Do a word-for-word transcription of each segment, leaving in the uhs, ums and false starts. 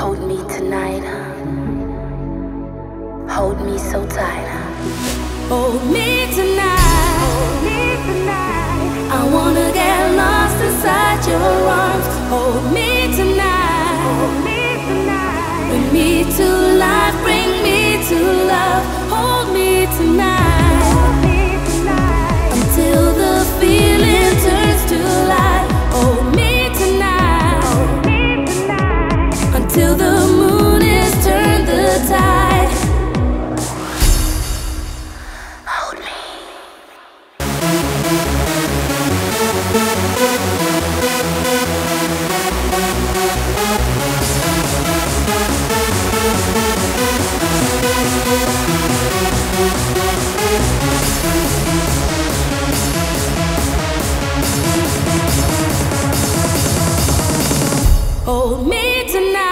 Hold me tonight, hold me so tight. Hold me tonight, hold me tonight. I wanna get lost inside your arms. Hold me tonight, hold me tonight. Bring me to life, bring me to love. Hold me tonight, hold me tonight. Until the feeling turns to light. Hold me. Till the moon is turned the tide. Hold me. Hold me tonight.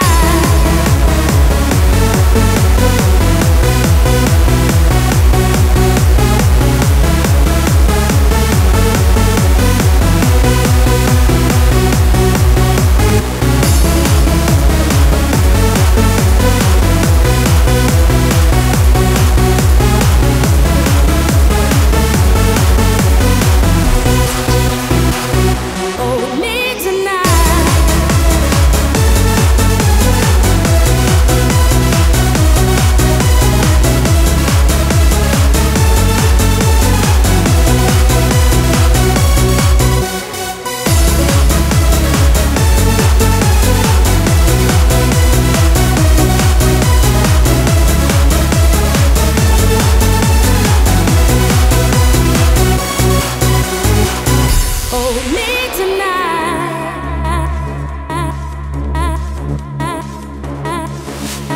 Tonight.